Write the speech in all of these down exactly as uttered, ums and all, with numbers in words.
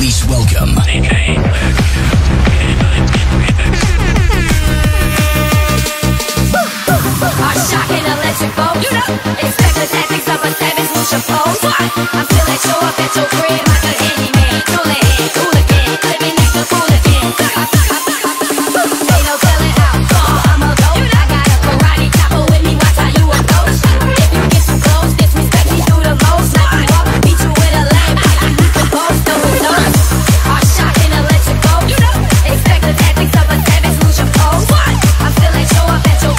Please welcome our shocking electric boat. You know, it's reckless ethics of a savage who's your foe. I'm still at your official crib like a handyman. Cool it in, cool it in, living at the cool it in. Ain't no telling how far I'ma go. I got a karate chopper with me, watch how you approach. If you get too close, disrespect me through the most. Knock you off, beat you with a lame kick. You can post, throw it on. Our shocking electric boat. You know, it's reckless ethics of a savage who's your foe. I'm still at your official crib.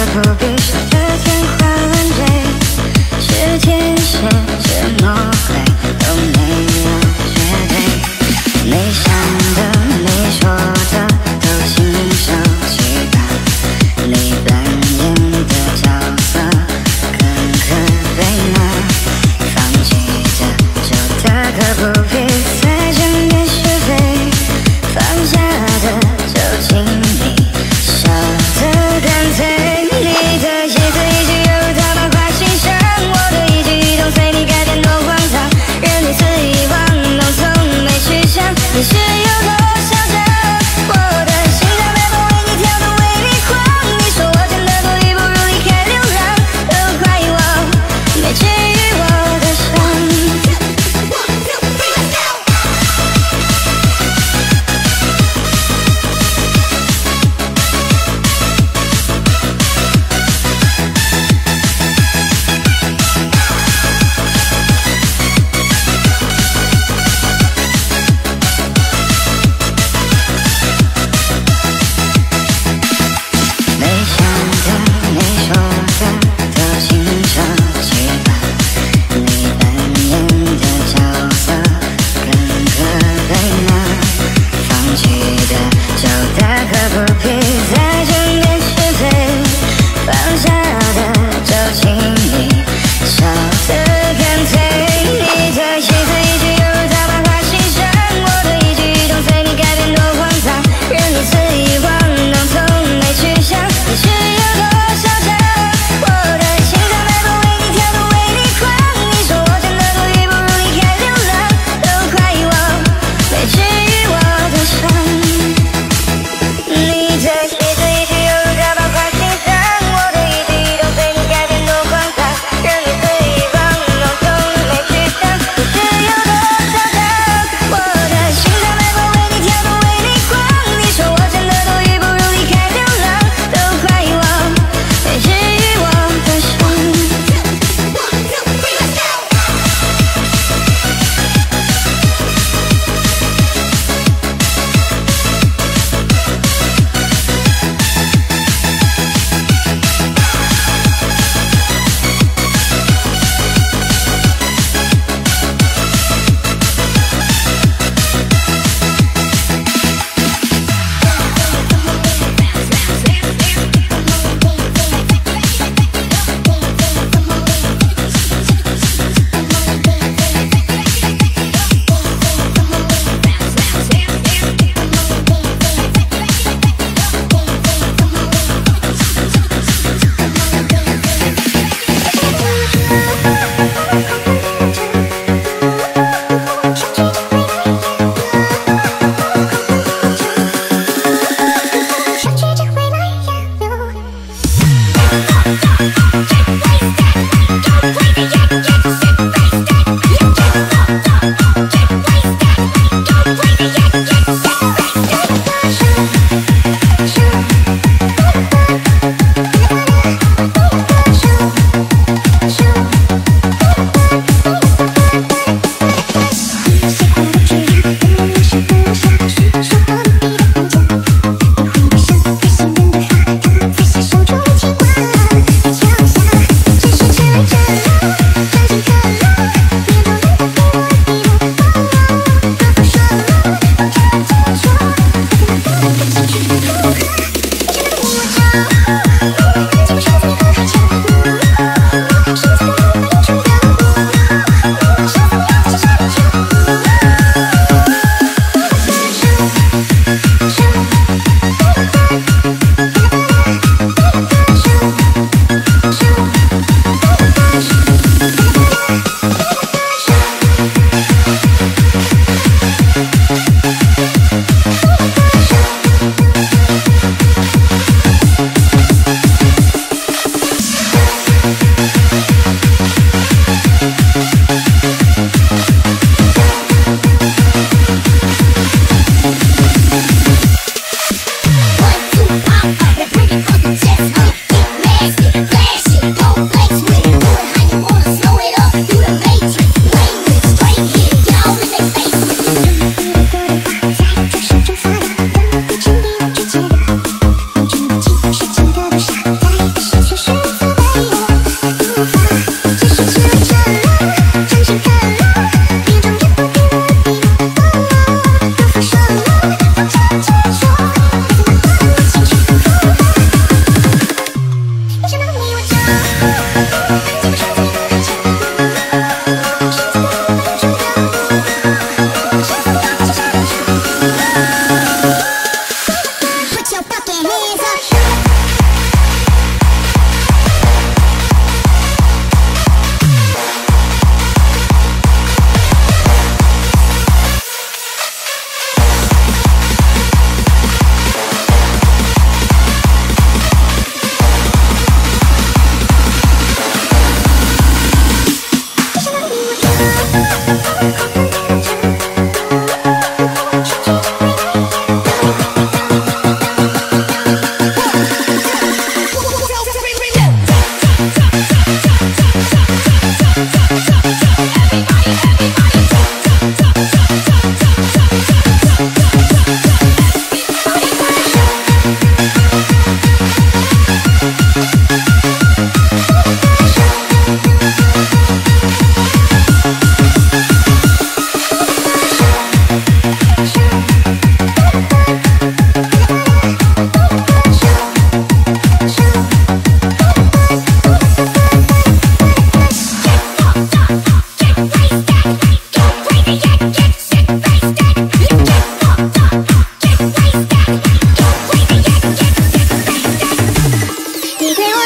I'll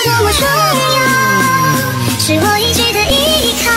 对我重要，是我一直的依靠。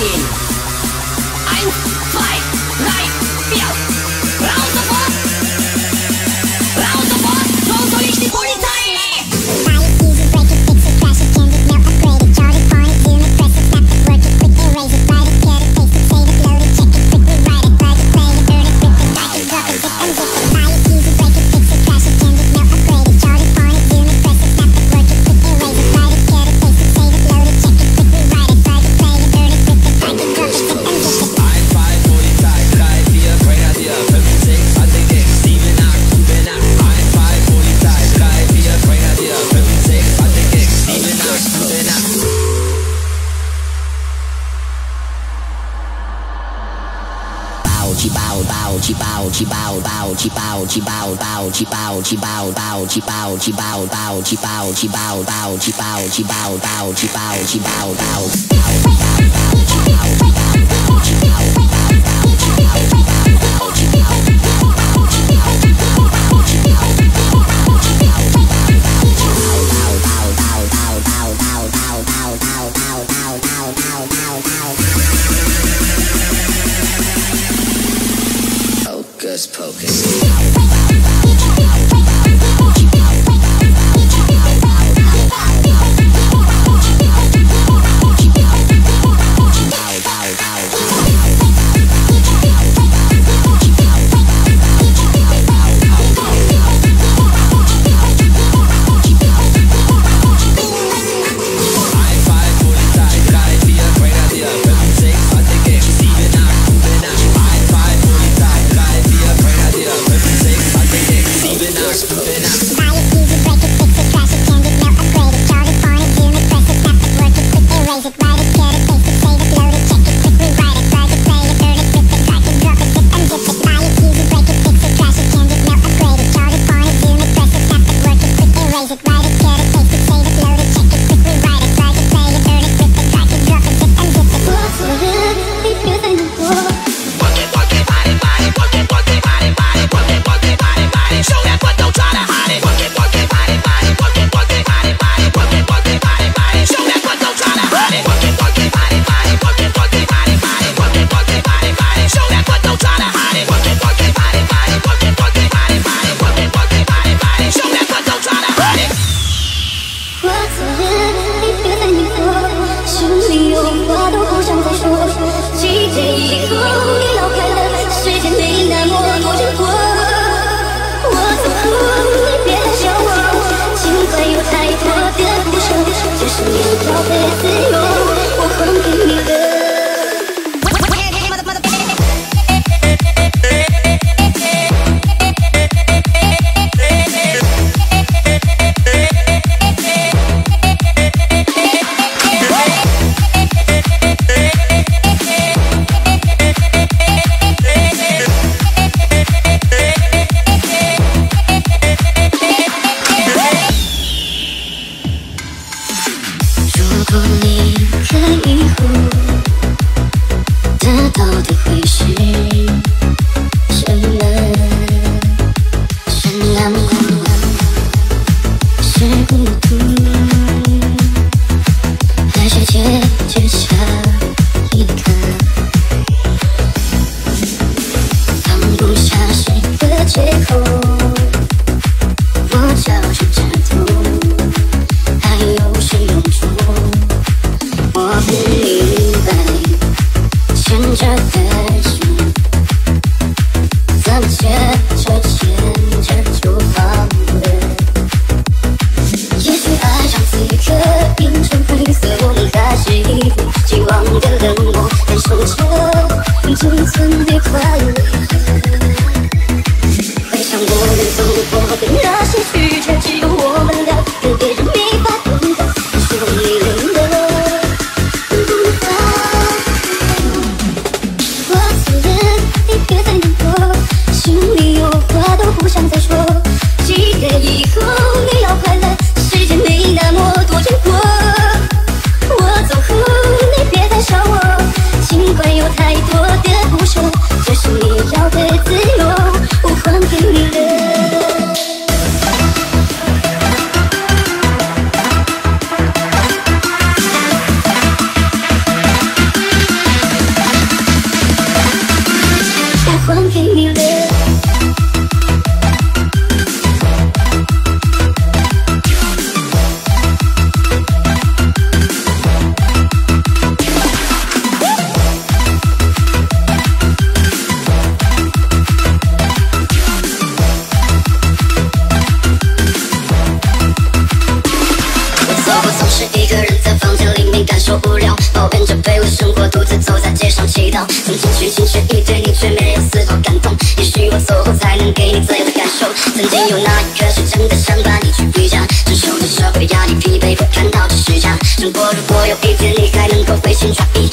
Ziel. Eins, zwei, drei, vier. Raus sofort! Raus sofort! So soll ich die Polizei nehmen! Alles easy, break it, fix it, crash it, can't it, no upgrade it. Jot it, pawn it, zoom it, press it, snap it, work it, quick erase it. Write it, cut it, paste it, save it, load it, check it, quickly write it. Plug it, play it, burn it, rip it, drag it, drop it, zip and zip it. Alles easy, break it, fix it, crash it, can't it, no upgrade it. Jot it, pawn it, zoom it, press it, snap it, work it, quick erase it. Write it, cut it, paste it, save it, load it, check it, quickly write it. Plug it, play it, burn it, rip it, drag it, drop it, zip and zip it. Just focus. 动，你听取琴声一对，你却没有丝毫感动。也许我错过才能给你最好的感受。曾经有那一刻是真的想把你去比较，承受着社会压力，疲惫会看到这时差。生活如果有一天你还能够回心转意。